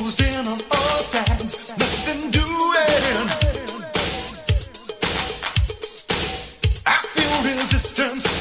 Closed in on all sides, nothing doing. I feel resistance.